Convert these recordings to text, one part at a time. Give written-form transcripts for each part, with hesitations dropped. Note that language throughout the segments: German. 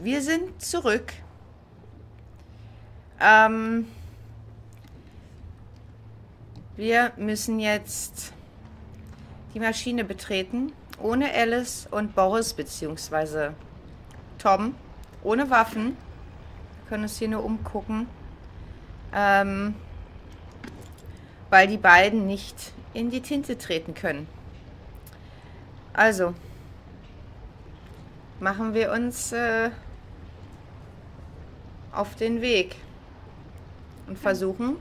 Wir sind zurück. Wir müssen jetzt die Maschine betreten. Ohne Alice und Boris, beziehungsweise Tom. Ohne Waffen. Wir können uns hier nur umgucken. Weil die beiden nicht in die Tinte treten können. Also machen wir uns auf den Weg und versuchen,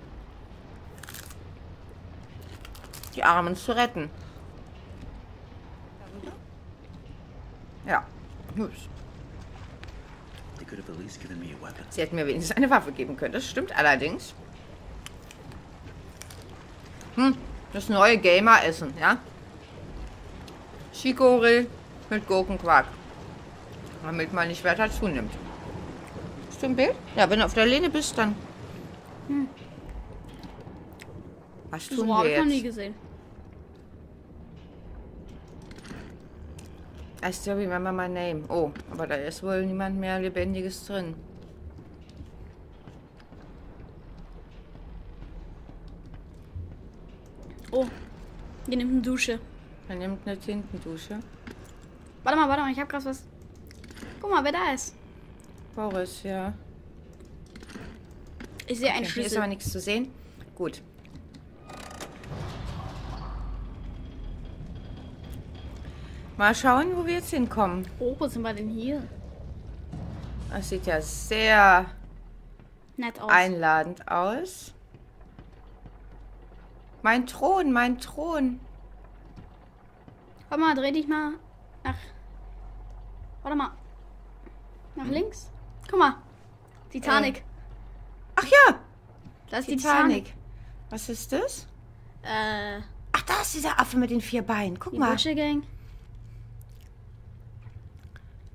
die Armen zu retten. Ja. Sie hätten mir wenigstens eine Waffe geben können. Das stimmt allerdings. Das neue Gamer-Essen, ja? Schikorill mit Gurkenquark. Damit man nicht weiter zunimmt. Hast du ein Bild? Ja, wenn du auf der Lehne bist, dann... Was tun wir jetzt? Das habe ich noch nie gesehen. I still remember my name. Oh, aber da ist wohl niemand mehr Lebendiges drin. Oh, der nimmt eine Dusche. Er nimmt eine Tintendusche. Warte mal, ich hab grad was. Guck mal, wer da ist. Boris, ja. Ich sehe einen Schlüssel. Hier ist aber nichts zu sehen. Gut. Mal schauen, wo wir jetzt hinkommen. Oh, wo sind wir denn hier? Das sieht ja sehr nett aus. Einladend aus. Mein Thron, mein Thron. Warte mal, dreh dich mal nach... Warte mal. Nach links? Guck mal. Titanic. Ach ja. Das ist Titanic. Die Titanic. Was ist das? Ach, da ist dieser Affe mit den 4 Beinen. Guck mal. Die Butcher Gang.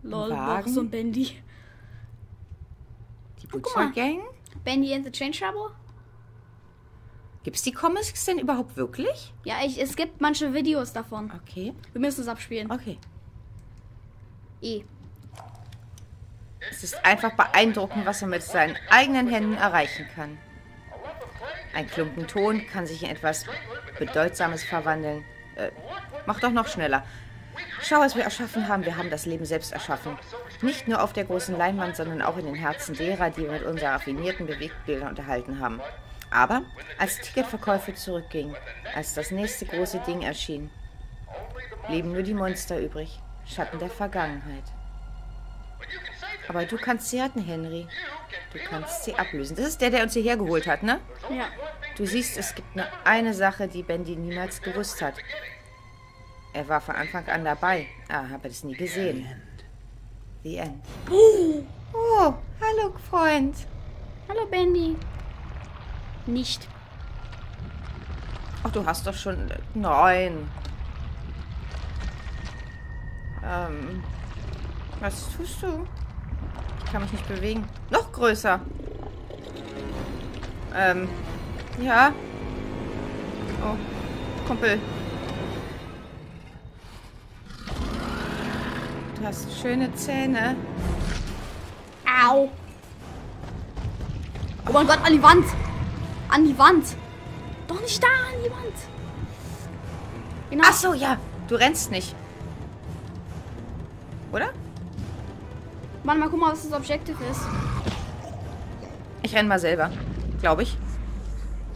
Lol, Boris und Bendy. Die Butcher Gang. Bendy and the Chain Trouble. Gibt's die Comics denn überhaupt wirklich? Ja, es gibt manche Videos davon. Okay. Wir müssen es abspielen. Okay. Es ist einfach beeindruckend, was er mit seinen eigenen Händen erreichen kann. Ein Klumpen Ton kann sich in etwas Bedeutsames verwandeln. Mach doch noch schneller. Schau, was wir erschaffen haben. Wir haben das Leben selbst erschaffen. Nicht nur auf der großen Leinwand, sondern auch in den Herzen derer, die wir mit unseren raffinierten Bewegtbildern unterhalten haben. Aber als Ticketverkäufe zurückgingen, als das nächste große Ding erschien, blieben nur die Monster übrig, Schatten der Vergangenheit. Aber du kannst sie retten, Henry. Du kannst sie ablösen. Das ist der, der uns hierher geholt hat, ne? Ja. Du siehst, es gibt nur eine Sache, die Bendy niemals gewusst hat. Er war von Anfang an dabei. Ah, habe das nie gesehen. The End. Oh, hallo, Freund. Hallo, Bendy. Nicht. Ach, du hast doch schon... Nein. Was tust du? Ich kann mich nicht bewegen. Noch größer. Ja. Oh, Kumpel. Du hast schöne Zähne. Au. Oh mein Gott, an die Wand. An die Wand. Doch nicht da, an die Wand. Genau. Ach so, ja. Du rennst nicht. Oder? Mann, mal guck mal, was das Objective ist. Ich renn mal selber. Glaube ich.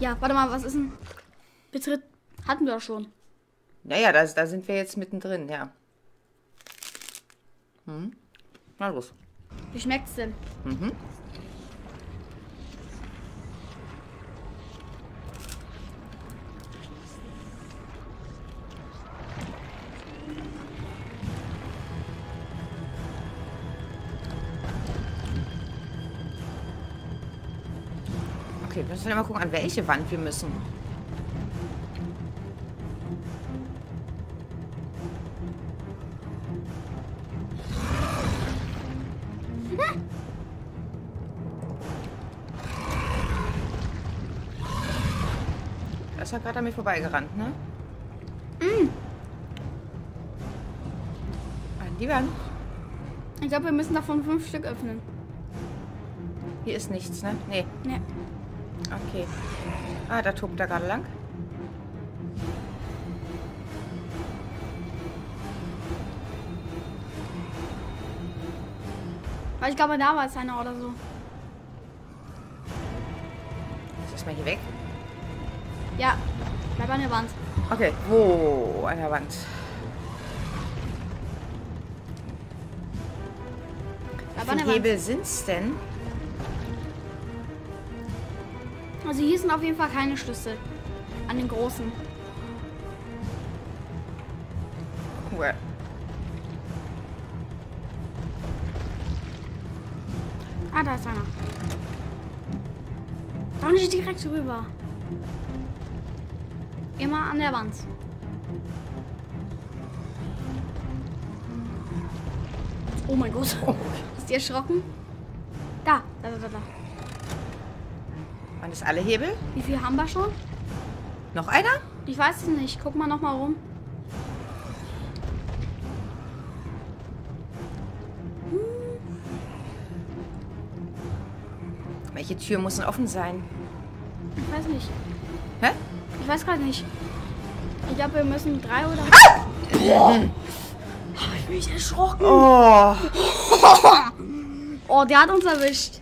Ja, warte mal, was ist denn? Betritt hatten wir doch schon. Naja, da sind wir jetzt mittendrin, ja. Na los. Wie schmeckt's denn? Okay, wir müssen ja mal gucken, an welche Wand wir müssen. Das hat gerade an mir vorbeigerannt, ne? An die Wand. Ich glaube, wir müssen davon 5 Stück öffnen. Hier ist nichts, ne? Nee. Nee. Okay. Ah, da tobt er gerade lang. Ich glaube, da war es einer oder so. Ist das mal hier weg? Ja, bleib an der Wand. Okay, wo? An der Wand. Wie viele Hebel sind's denn? Also hier sind auf jeden Fall keine Schlüssel. An den großen. Cool. Ah, da ist einer. Doch nicht direkt rüber. Immer an der Wand. Oh mein Gott. Oh. Ist die erschrocken? Da, da, da, da. Waren das alle Hebel? Wie viel haben wir schon? Noch einer? Ich weiß es nicht. Guck mal nochmal rum. Welche Tür muss denn offen sein? Ich weiß nicht. Hä? Ich weiß gerade nicht. Ich glaube, wir müssen 3 oder... Ah! Boah! Hab ich mich erschrocken. Oh. Oh, der hat uns erwischt.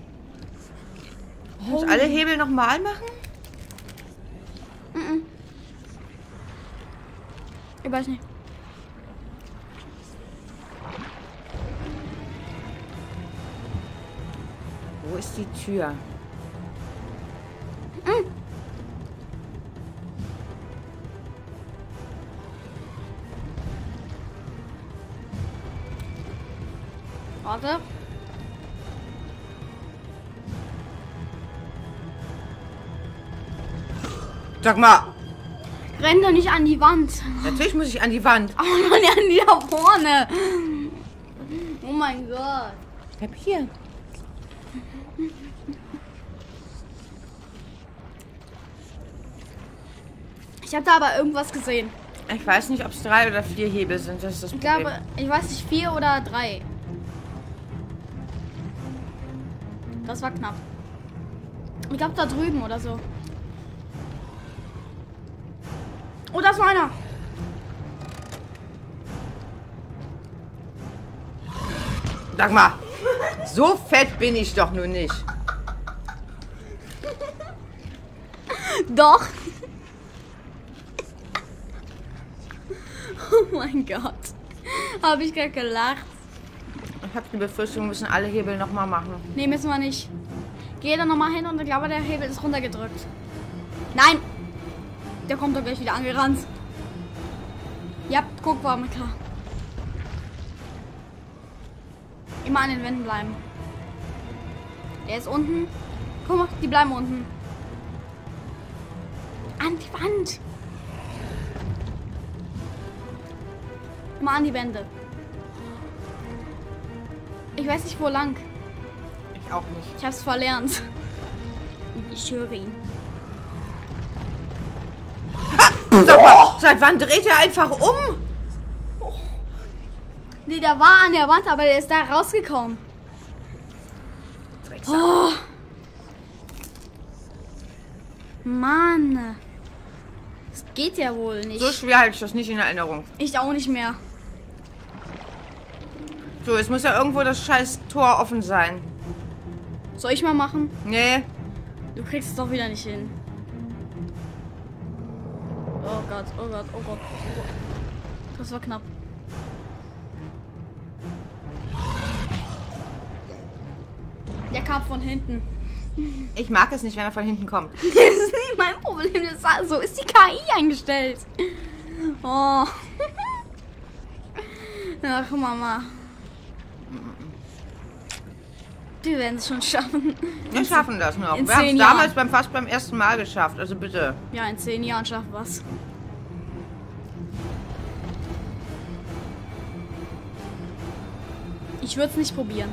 Muss ich alle Hebel nochmal machen? Mm-mm. Ich weiß nicht. Wo ist die Tür? Mm. Warte. Sag mal. Renn doch nicht an die Wand. Natürlich muss ich an die Wand. Aber noch nicht an die da vorne. Oh mein Gott. Ich bleib hier. Ich habe da aber irgendwas gesehen. Ich weiß nicht, ob es 3 oder 4 Hebel sind. Das ist das Problem. Ich glaube, ich weiß nicht, 4 oder 3. Das war knapp. Ich glaube, da drüben oder so. Oh, da ist noch einer. Sag mal, so fett bin ich doch nur nicht. Doch. Oh mein Gott. Habe ich gerade gelacht. Ich habe die Befürchtung, wir müssen alle Hebel nochmal machen. Nee, müssen wir nicht. Geh da nochmal hin und ich glaube, der Hebel ist runtergedrückt. Nein! Der kommt doch gleich wieder angerannt. Ja, guck mal, klar. Immer an den Wänden bleiben. Der ist unten. Guck mal, die bleiben unten. An die Wand. Immer an die Wände. Ich weiß nicht, wo lang. Ich auch nicht. Ich hab's verlernt. Ich höre ihn. Ah, sag mal, seit wann dreht er einfach um? Oh. Nee, der war an der Wand, aber der ist da rausgekommen. Oh. Mann. Das geht ja wohl nicht. So schwer halte ich das nicht in Erinnerung. Ich auch nicht mehr. So, es muss ja irgendwo das scheiß Tor offen sein. Soll ich mal machen? Nee. Du kriegst es doch wieder nicht hin. Oh Gott, oh Gott, oh Gott, oh Gott. Das war knapp. Der kam von hinten. Ich mag es nicht, wenn er von hinten kommt. Das ist nicht mein Problem. So ist die KI eingestellt. Oh. Ach, Mama. Die werden es schon schaffen. Wir schaffen das noch. Wir haben es damals fast beim ersten Mal geschafft. Also bitte. Ja, in 10 Jahren schaffen wir es. Ich würde es nicht probieren.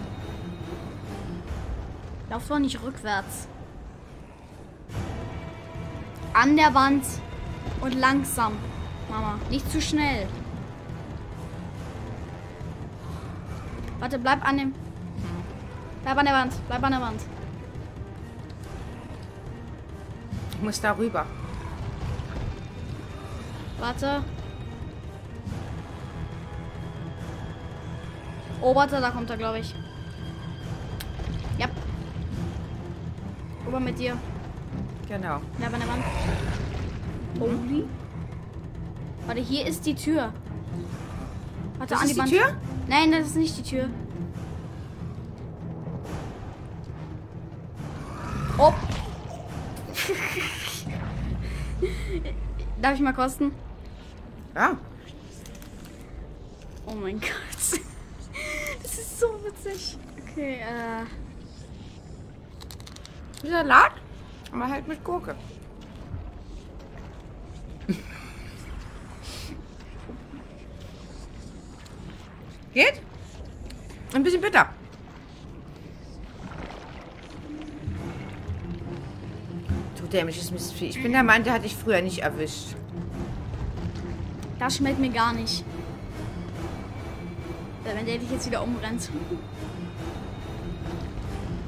Lauf doch nicht rückwärts. An der Wand und langsam. Mama, nicht zu schnell. Warte, bleib an dem... Bleib an der Wand. Bleib an der Wand. Ich muss da rüber. Warte. Oh, warte, da kommt er, glaube ich. Ja. Rüber mit dir. Genau. Bleib an der Wand. Holy. Warte, hier ist die Tür. Warte, das an ist die Tür? Nein, das ist nicht die Tür. Oh. Darf ich mal kosten? Ja. Oh mein Gott. Das ist so witzig. Okay, Salat? Aber halt mit Gurke. Geht? Ein bisschen bitter. Du dämliches Mistvieh. Ich bin der Mann, der hatte ich früher nicht erwischt. Das schmeckt mir gar nicht. Wenn der dich jetzt wieder umrennt.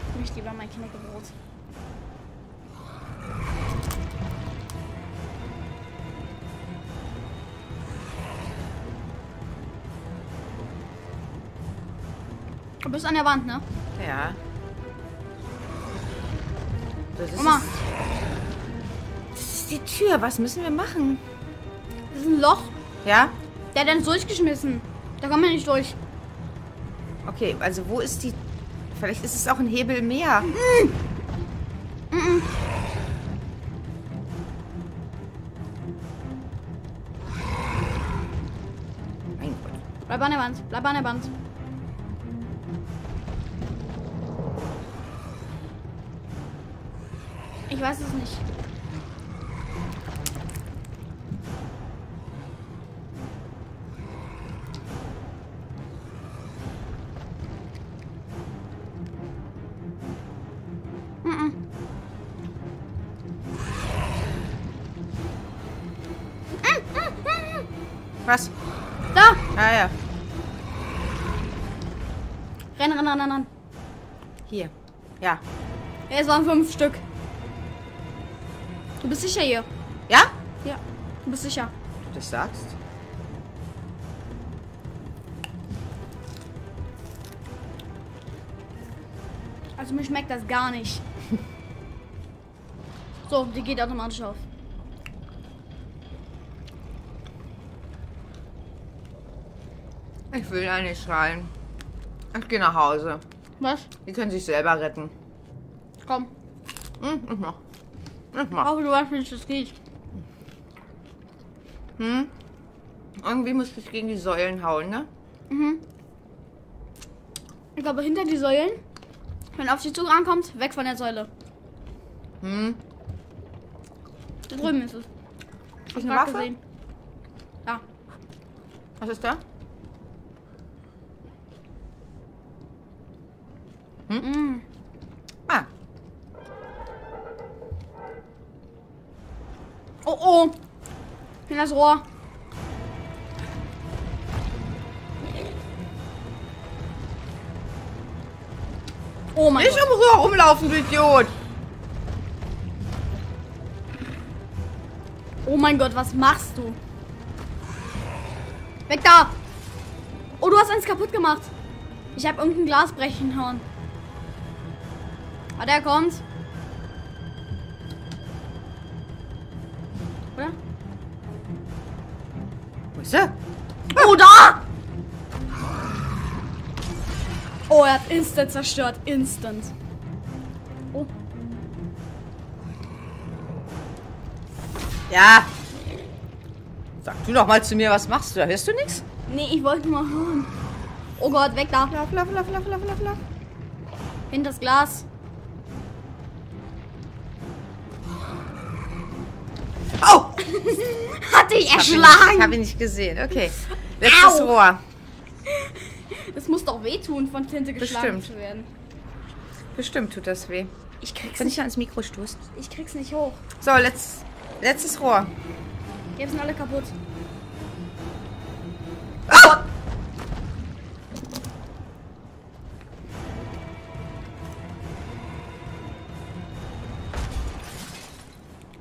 Ich möchte lieber mein Knäckebrot. Du bist an der Wand, ne? Ja. Das ist, Oma. Das ist die Tür. Was müssen wir machen? Das ist ein Loch. Ja? Der hat dann durchgeschmissen. Da kommen wir nicht durch. Okay, also wo ist die... Vielleicht ist es auch ein Hebel mehr. Mm-mm. Mm-mm. Mein Gott. Bleib an der Wand. Bleib an der Wand. Ich weiß es nicht. Was? Da! Ah ja. Renn, renn, renn, renn, renn. Hier. Ja. Es waren 5 Stück. Du bist sicher hier. Ja? Ja. Du bist sicher. Du das sagst? Also mir schmeckt das gar nicht. So, die geht automatisch auf. Ich will da nicht rein. Ich gehe nach Hause. Was? Die können sich selber retten. Komm. Ich mach. Ich mach. Ich hoffe, du weißt, wie das geht. Hm? Irgendwie muss ich gegen die Säulen hauen, ne? Mhm. Ich glaube, hinter die Säulen, wenn auf die Zug rankommt, weg von der Säule. Hm? Da drüben ist es. Ist eine Waffe? Gesehen. Ja. Was ist da? Mm. Ah. Oh, oh. In das Rohr. Oh mein Gott. Nicht um Rohr rumlaufen, du Idiot. Oh mein Gott, was machst du? Weg da. Oh, du hast eins kaputt gemacht. Ich habe irgendein Glasbrechen hauen. Ah, der kommt. Oder? Wo ist er? Oh, da! Oh, er hat instant zerstört. Instant. Oh. Ja. Sag du doch mal zu mir, was machst du da? Hörst du nichts? Nee, ich wollte nur hören. Oh Gott, weg da. Lauf, lauf, lauf, lauf, lauf, lauf. Hinter das Glas. Oh! Hatte ich erschlagen! Habe ich nicht gesehen, okay. Letztes Au. Rohr. Das muss doch wehtun, von Tinte geschlagen Bestimmt. Zu werden. Bestimmt tut das weh. Ich krieg's Wenn nicht ich ans Mikro stoßen. Ich krieg's nicht hoch. So, letztes Rohr. Jetzt sind alle kaputt. Oh!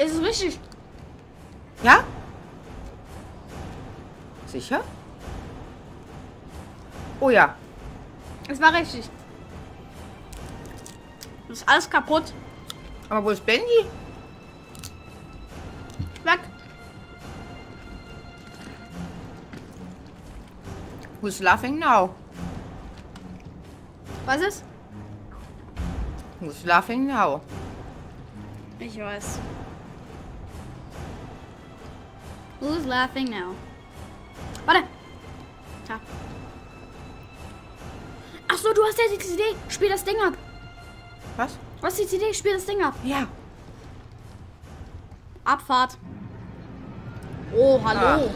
Es ist richtig. Ja? Sicher? Oh ja. Es war richtig. Das ist alles kaputt. Aber wo ist Bendy? Weg. Who's laughing now? Was ist? Who's laughing now? Ich weiß. Who's laughing now? Warte. Ja. Ach so, du hast ja die CD. Spiel das Ding ab. Was? Was ist die CD? Spiel das Ding ab. Ja. Abfahrt. Oh, hallo. Ah.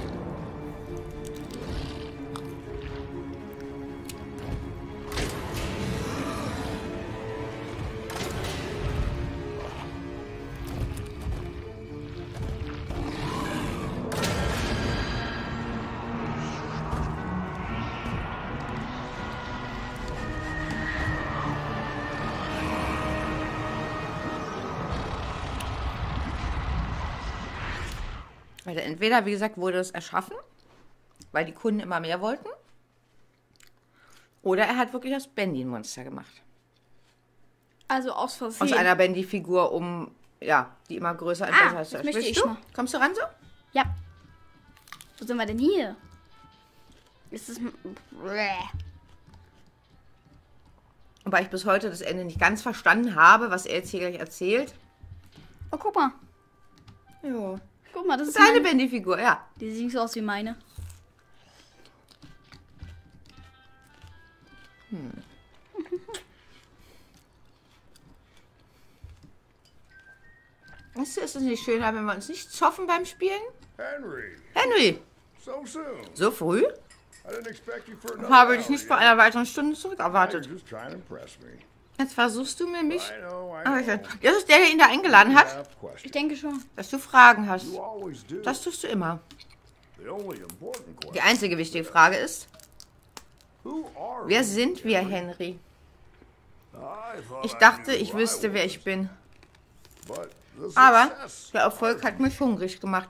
Also entweder, wie gesagt, wurde es erschaffen, weil die Kunden immer mehr wollten, oder er hat wirklich aus Bendy ein Monster gemacht. Also aus Versehen. Aus einer Bendy-Figur, um, ja, die immer größer und besser zu erstellen. Möchte ich mal. Kommst du ran so? Ja. Wo sind wir denn hier? Ist es... Wobei ich bis heute das Ende nicht ganz verstanden habe, was er jetzt hier gleich erzählt. Oh, guck mal. Jo. Guck mal, das ist eine Bendy-Figur, ja. Die sieht so aus wie meine. Hm. Weißt du, ist es nicht schöner, wenn wir uns nicht zoffen beim Spielen? Henry! Henry! So soon. So früh? Ich habe dich nicht vor einer weiteren Stunde zurück erwartet. Jetzt versuchst du mir mich... Das ist der, der ihn da eingeladen hat? Ich denke schon. Dass du Fragen hast. Das tust du immer. Die einzige wichtige Frage ist... Wer sind wir, Henry? Ich dachte, ich wüsste, wer ich bin. Aber der Erfolg hat mich hungrig gemacht.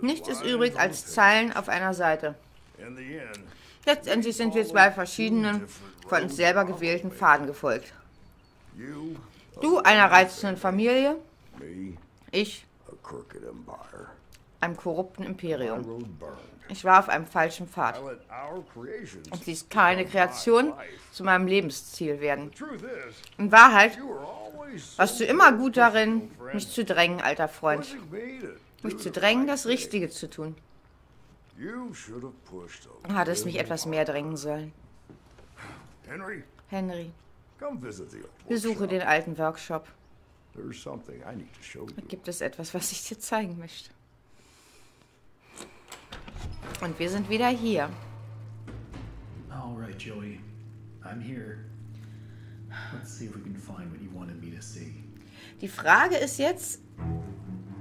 Nichts ist übrig als Zeilen auf einer Seite. Letztendlich sind wir zwei verschiedenen, von uns selber gewählten Pfaden gefolgt. Du einer reizenden Familie, ich einem korrupten Imperium. Ich war auf einem falschen Pfad und ließ keine Kreation zu meinem Lebensziel werden. In Wahrheit warst du immer gut darin, mich zu drängen, alter Freund. Mich zu drängen, das Richtige zu tun. Hatte es mich etwas mehr drängen sollen. Henry, besuche den alten Workshop. Da gibt es etwas, was ich dir zeigen möchte. Und wir sind wieder hier. Die Frage ist jetzt,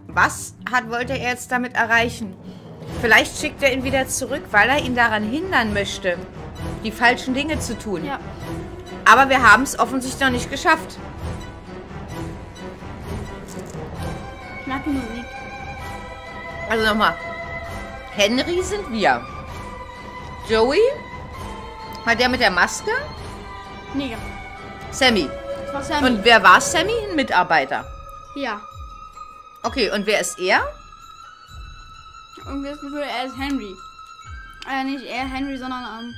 was wollte er jetzt damit erreichen? Vielleicht schickt er ihn wieder zurück, weil er ihn daran hindern möchte, die falschen Dinge zu tun. Ja. Aber wir haben es offensichtlich noch nicht geschafft. Knackenmusik. Also nochmal. Henry sind wir. Joey? War der mit der Maske? Nee. Sammy. Das war Sammy. Und wer war Sammy? Ein Mitarbeiter. Ja. Okay, und wer ist er? Irgendwie das Gefühl, er ist Henry. Nicht er Henry, sondern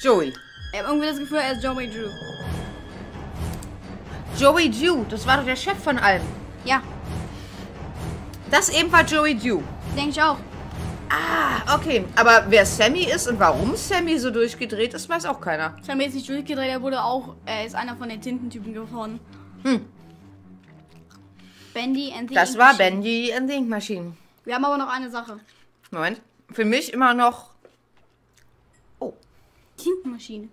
Joey. Ich habe irgendwie das Gefühl, er ist Joey Drew. Joey Drew, das war doch der Chef von allem. Ja. Das eben war Joey Drew. Denke ich auch. Ah, okay. Aber wer Sammy ist und warum Sammy so durchgedreht ist, weiß auch keiner. Sammy ist nicht durchgedreht, er wurde auch, er ist einer von den Tintentypen geworden. Hm. Bendy and the Ink Machine. Das war Bendy and the Ink Machine. Wir haben aber noch eine Sache. Moment. Für mich immer noch... Oh. Tintenmaschine.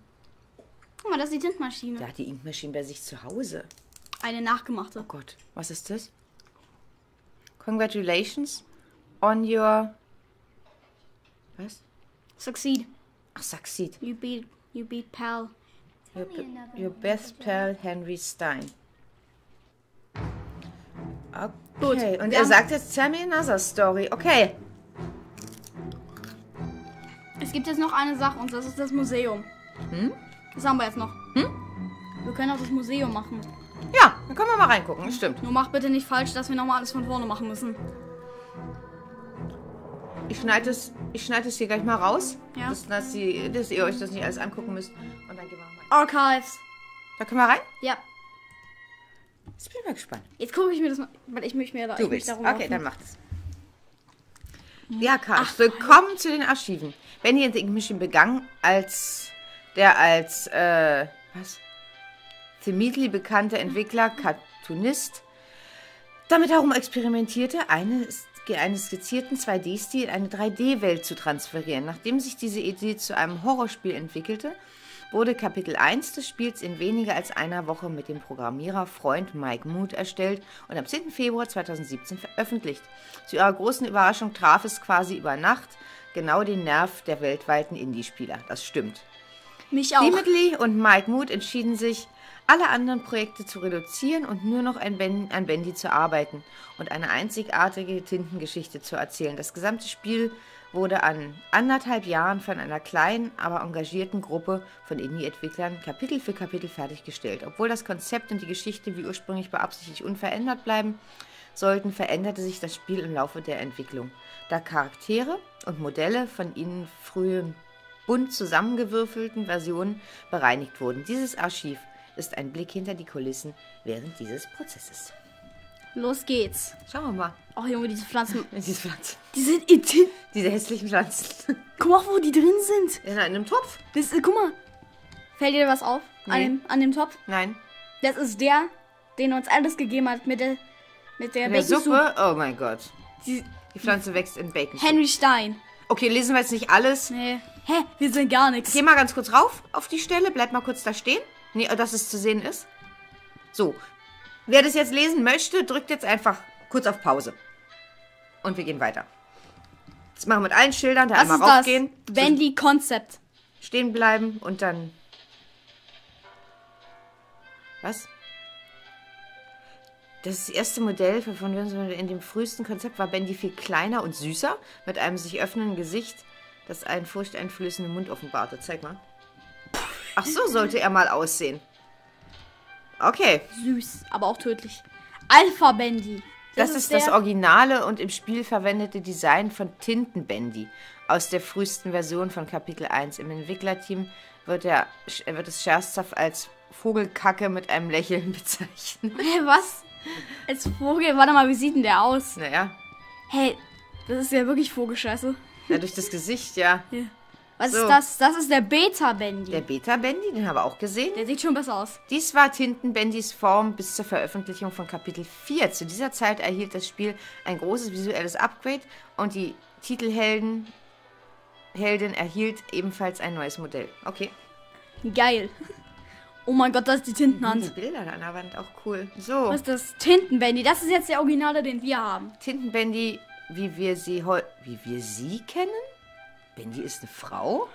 Guck mal, das ist die Tintenmaschine. Der hat die Inkmaschine bei sich zu Hause. Eine nachgemachte. Oh Gott. Was ist das? Congratulations on your... Was? Succeed. Ach, succeed. You beat pal. Your best pal, Henry Stein. Okay, gut. Und er sagt jetzt Sammy another story. Okay. Es gibt jetzt noch eine Sache und das ist das Museum. Hm? Das haben wir jetzt noch. Hm? Wir können auch das Museum machen. Ja, dann können wir mal reingucken, das stimmt. Nur mach bitte nicht falsch, dass wir nochmal alles von vorne machen müssen. Ich schneide es hier gleich mal raus, ja. dass ihr euch das nicht alles angucken müsst. Und dann gehen wir mal rein. Archives. Da können wir rein? Ja. Jetzt bin ich mal gespannt. Jetzt gucke ich mir das mal, weil ich mich mehr da darum okay, dann mach das. Ja, Karl, willkommen zu den Archiven. Bendy entdeckt mich begangen, als Zemitli, bekannter Entwickler, Cartoonist, damit herum experimentierte, einen skizzierten 2D-Stil in eine 3D-Welt zu transferieren. Nachdem sich diese Idee zu einem Horrorspiel entwickelte, wurde Kapitel 1 des Spiels in weniger als einer Woche mit dem Programmiererfreund Mike Muth erstellt und am 10. Februar 2017 veröffentlicht. Zu ihrer großen Überraschung traf es quasi über Nacht genau den Nerv der weltweiten Indie-Spieler. Das stimmt. Mich auch. Timothy und Mike Muth entschieden sich, alle anderen Projekte zu reduzieren und nur noch an Bendy zu arbeiten und eine einzigartige Tintengeschichte zu erzählen. Das gesamte Spiel wurde an 1,5 Jahren von einer kleinen, aber engagierten Gruppe von Indie-Entwicklern Kapitel für Kapitel fertiggestellt. Obwohl das Konzept und die Geschichte wie ursprünglich beabsichtigt unverändert bleiben sollten, veränderte sich das Spiel im Laufe der Entwicklung, da Charaktere und Modelle von ihnen frühen bunt zusammengewürfelten Versionen bereinigt wurden. Dieses Archiv ist ein Blick hinter die Kulissen während dieses Prozesses. Los geht's. Schauen wir mal. Ach Junge, diese Pflanzen. Diese Pflanzen. Die sind ident. Diese hässlichen Pflanzen. Guck mal, wo die drin sind. In einem Topf. Das, guck mal. Fällt dir was auf? Nee. An dem Topf? Nein. Das ist der, den uns alles gegeben hat mit der Suppe. Oh mein Gott. Die Pflanze wächst in Bacon. Henry Stein. Okay, lesen wir jetzt nicht alles. Nee. Hä? Wir sind gar nichts. Geh mal ganz kurz rauf auf die Stelle. Bleib mal kurz da stehen. Nee, dass es zu sehen ist. So. Wer das jetzt lesen möchte, drückt jetzt einfach kurz auf Pause. Und wir gehen weiter. Das machen wir mit allen Schildern. Da einmal raufgehen. Bendy Concept. Stehen bleiben und dann... Was? Das erste Modell, von dem wir in dem frühesten Konzept war, Bendy viel kleiner und süßer, mit einem sich öffnenden Gesicht, das einen furchteinflößenden Mund offenbarte. Zeig mal. Ach so, sollte er mal aussehen. Okay. Süß, aber auch tödlich. Alpha Bendy. Das ist das originale und im Spiel verwendete Design von Tinten Bendy aus der frühesten Version von Kapitel 1. Im Entwicklerteam wird es scherzhaft als Vogelkacke mit einem Lächeln bezeichnet. Hey, was? Als Vogel? Warte mal, wie sieht denn der aus? Naja. Hey, das ist ja wirklich Vogelscheiße. Ja, durch das Gesicht, ja. Ja. Was ist das? Das ist der Beta-Bendy. Der Beta-Bendy, den haben wir auch gesehen. Der sieht schon besser aus. Dies war Tinten-Bendys Form bis zur Veröffentlichung von Kapitel 4. Zu dieser Zeit erhielt das Spiel ein großes visuelles Upgrade und die Titelheldin erhielt ebenfalls ein neues Modell. Okay. Geil. Oh mein Gott, das ist die Tintenhand. Die Bilder an der Wand, auch cool. So. Was ist das? Tinten-Bendy. Das ist jetzt der Originale, den wir haben. Tinten-Bendy, wie wir sie kennen? Bendy ist eine Frau?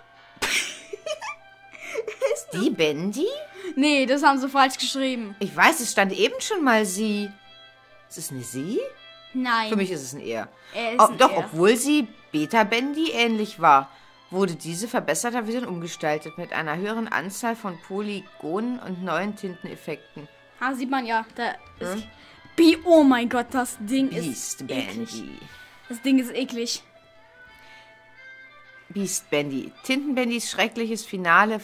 Die Bendy? Nee, das haben sie falsch geschrieben. Ich weiß, es stand eben schon mal sie. Ist es eine sie? Nein. Für mich ist es ein er. Doch, obwohl sie Beta-Bendy ähnlich war, wurde diese verbesserte Version umgestaltet mit einer höheren Anzahl von Polygonen und neuen Tinteneffekten. Ah, sieht man ja. Oh mein Gott, das Ding ist eklig. Das Ding ist eklig. Beast Bendy. Tintenbendys schreckliches Finale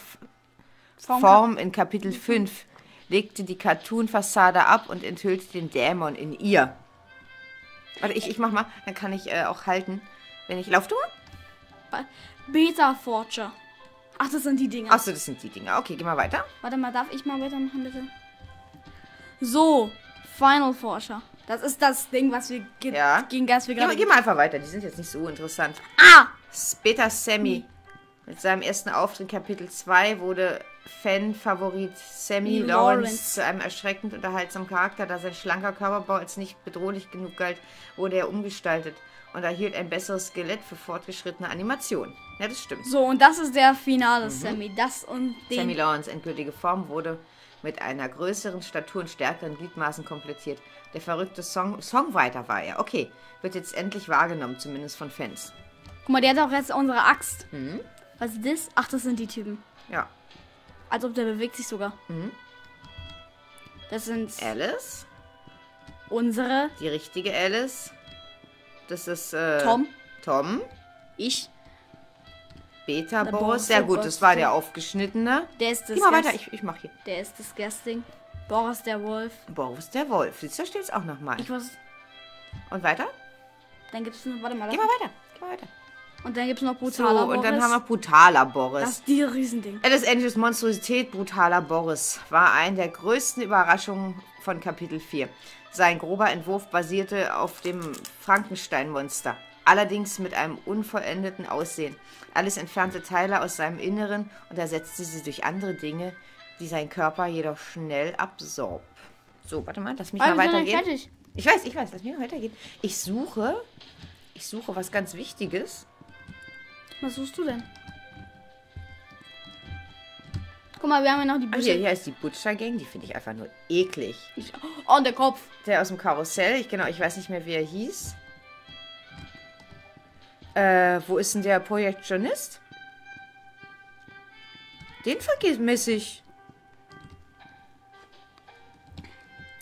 Form in Kapitel 5 legte die Cartoon-Fassade ab und enthüllte den Dämon in ihr. Warte, ich mach mal, dann kann ich auch halten, wenn ich... Lauf du mal? Beta Forger. Ach, das sind die Dinger. Achso, das sind die Dinger. Okay, geh mal weiter. Warte mal, darf ich mal weitermachen, bitte? So, Final Forger. Das ist das Ding, was wir gegen das wir gerade... Geh mal einfach weiter, die sind jetzt nicht so interessant. Ah! Später Sammy. Mit seinem ersten Auftritt Kapitel 2 wurde Fan-Favorit Sammy Lawrence zu einem erschreckend unterhaltsamen Charakter. Da sein schlanker Körperbau als nicht bedrohlich genug galt, wurde er umgestaltet und erhielt ein besseres Skelett für fortgeschrittene Animationen. Ja, das stimmt. So, und das ist der finale Sammy. Das und den... Sammy Lawrence endgültige Form wurde mit einer größeren Statur und stärkeren Gliedmaßen komplettiert. Der verrückte Songwriter war er. Okay, wird jetzt endlich wahrgenommen, zumindest von Fans. Guck mal, der hat auch jetzt unsere Axt. Mhm. Was ist das? Ach, das sind die Typen. Ja. Als ob der bewegt sich sogar. Mhm. Das sind... Alice. Unsere. Die richtige Alice. Das ist... Tom. Tom. Ich. Beta Boris. Sehr gut, das war der aufgeschnittene. Der ist das. Geh mal weiter, ich mach hier. Der ist disgusting. Boris der Wolf. Boris der Wolf. Siehst du, da steht es auch nochmal. Ich weiß. Und weiter? Dann gibt's noch. Warte mal. Geh mal weiter. Geh mal weiter. Und dann gibt's noch brutaler Boris. Und dann haben wir brutaler Boris. Das ist die Riesending. Alice Engels Monstrosität brutaler Boris war eine der größten Überraschungen von Kapitel 4. Sein grober Entwurf basierte auf dem Frankenstein-Monster. Allerdings mit einem unvollendeten Aussehen. Alice entfernte Teile aus seinem Inneren und ersetzte sie durch andere Dinge, die sein Körper jedoch schnell absorb. So, warte mal, lass mich mal weitergehen. Ich weiß, lass mich mal weitergehen. Ich suche was ganz Wichtiges. Was suchst du denn? Guck mal, wir haben ja noch die Butcher. Hier ist die Butcher-Gang, die finde ich einfach nur eklig. Oh, und der Kopf. Der aus dem Karussell, ich weiß nicht mehr, wie er hieß. Wo ist denn der Projektionist? Den vergesse ich.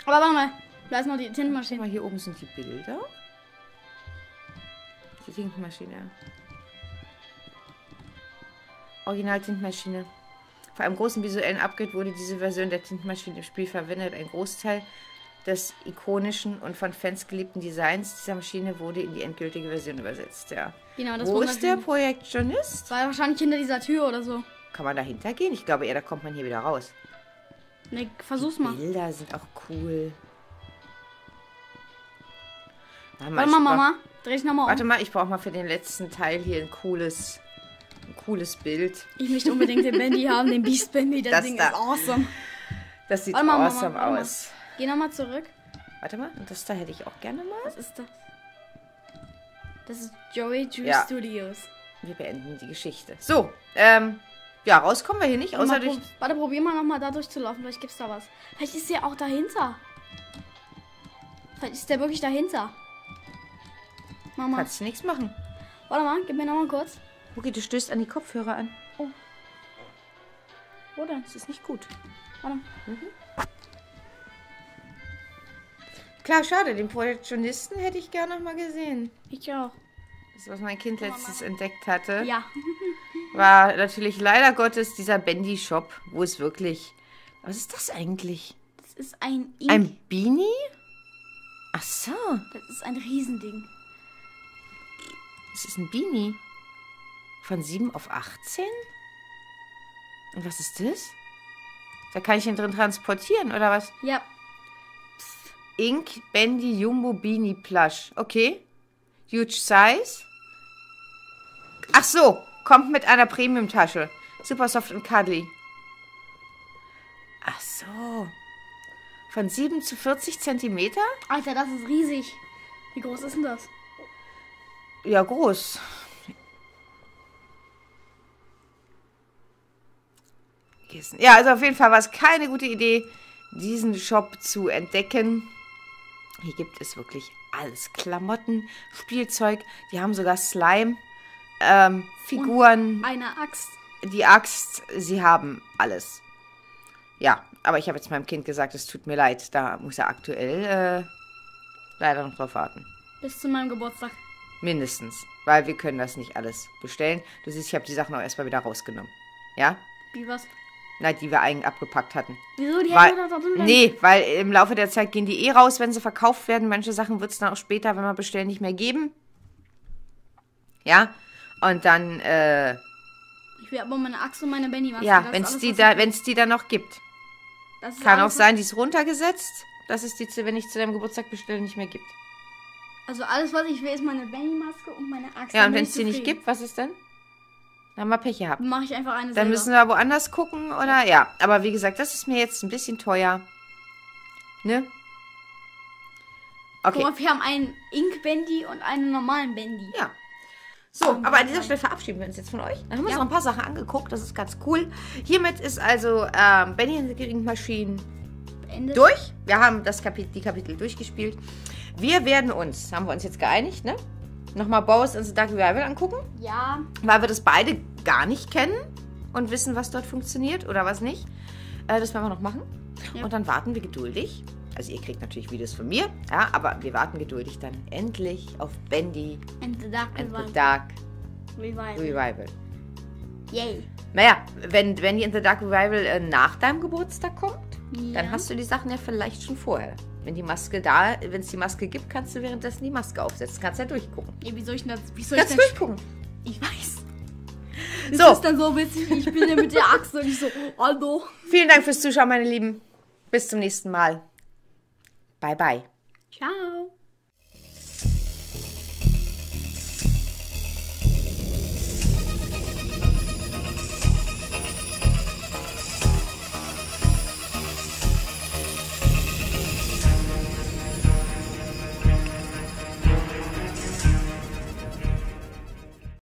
Aber warte mal, da ist noch die Tintenmaschine. Hier oben sind die Bilder. Die Tintenmaschine. Original-Tintenmaschine. Vor einem großen visuellen Upgrade wurde diese Version der Tintenmaschine im Spiel verwendet. Ein Großteil des ikonischen und von Fans geliebten Designs dieser Maschine wurde in die endgültige Version übersetzt, ja. Genau, das Wo ist der Projektionist? War wahrscheinlich hinter dieser Tür oder so. Kann man dahinter gehen? Ich glaube eher, da kommt man hier wieder raus. Ne, versuch's mal. Die Bilder sind auch cool. Warte mal, Mama. Dreh ich nochmal um. Warte mal, ich brauche mal für den letzten Teil hier ein cooles Bild. Ich möchte unbedingt den Bendy haben, den Beast Bendy. Das Ding ist awesome. Das sieht awesome aus. Geh nochmal zurück. Warte mal, das da hätte ich auch gerne mal. Was ist das? Das ist Joey Drew Studios. Wir beenden die Geschichte. So, ja, rauskommen wir hier nicht, außer durch... Warte, probier mal nochmal da durchzulaufen, vielleicht gibt's da was. Vielleicht ist der auch dahinter. Vielleicht ist der wirklich dahinter. Mama. Kannst du nichts machen. Warte mal, gib mir nochmal kurz. Okay, du stößt an die Kopfhörer an. Oh. Wo denn? Das ist nicht gut. Warte. Mhm. Klar, schade, den Projektionisten hätte ich gerne noch mal gesehen. Ich auch. Das, was mein Kind letztens entdeckt hatte, war natürlich leider Gottes dieser Bendy-Shop, wo es wirklich... Was ist das eigentlich? Das ist ein Ink. Ein Beanie? Ach so. Das ist ein Riesending. Das ist ein Beanie. Von 7 auf 18? Und was ist das? Da kann ich ihn drin transportieren, oder was? Ja. Ink, Bendy, Jumbo, Beanie, Plush. Okay. Huge Size. Ach so. Kommt mit einer Premium-Tasche. Super soft und cuddly. Ach so. Von 7 zu 40 Zentimeter? Alter, das ist riesig. Wie groß ist denn das? Ja, groß. Ja, also auf jeden Fall war es keine gute Idee, diesen Shop zu entdecken. Hier gibt es wirklich alles. Klamotten, Spielzeug, die haben sogar Slime, Figuren. Und eine Axt. Die Axt, sie haben alles. Ja, aber ich habe jetzt meinem Kind gesagt, es tut mir leid. Da muss er aktuell leider noch drauf warten. Bis zu meinem Geburtstag. Mindestens, weil wir können das nicht alles bestellen. Du siehst, ich habe die Sachen auch erstmal wieder rausgenommen. Ja? Wie was? Nein, die wir eigentlich abgepackt hatten. Wieso? Die haben wir doch drin. Nee, weil im Laufe der Zeit gehen die eh raus, wenn sie verkauft werden. Manche Sachen wird es dann auch später, wenn wir bestellen, nicht mehr geben. Ja? Und dann, Ich will aber meine Axt und meine Benny machen. Ja, wenn es die dann noch gibt. Das kann auch sein, die ist runtergesetzt, dass es die, wenn ich zu deinem Geburtstag bestelle, nicht mehr gibt. Also alles, was ich will, ist meine Benny-Maske und meine Axt. Ja, und wenn es die nicht gibt, was ist denn? Dann haben wir Pech gehabt. Mache ich einfach eine selber. Dann müssen wir woanders gucken, oder? Ja, aber wie gesagt, das ist mir jetzt ein bisschen teuer. Ne? Okay. Guck mal, wir haben einen Ink-Bendy und einen normalen Bendy. Ja. So, aber an dieser Stelle verabschieden wir uns jetzt von euch. Dann haben wir uns noch ein paar Sachen angeguckt. Das ist ganz cool. Hiermit ist also Bendy and the Dark Revival durch. Wir haben das die Kapitel durchgespielt. Wir werden uns, haben wir uns jetzt geeinigt, ne? Nochmal Boris and the Dark Revival angucken. Ja. Weil wir das beide gar nicht kennen und wissen, was dort funktioniert oder was nicht. Das werden wir noch machen. Ja. Und dann warten wir geduldig. Also ihr kriegt natürlich Videos von mir, ja, aber wir warten geduldig dann endlich auf Bendy and the Dark Revival. Yay. Naja, wenn Bendy and the Dark Revival nach deinem Geburtstag kommt, dann hast du die Sachen ja vielleicht schon vorher. Wenn die Maske da, wenn es die Maske gibt, kannst du währenddessen die Maske aufsetzen. Kannst ja durchgucken. Ja, wie soll ich denn das? Wie soll ich das durchgucken? Ich weiß. Das ist dann so witzig. Ich bin ja mit der Axt und ich so, oh no. Vielen Dank fürs Zuschauen, meine Lieben. Bis zum nächsten Mal. Bye, bye. Ciao.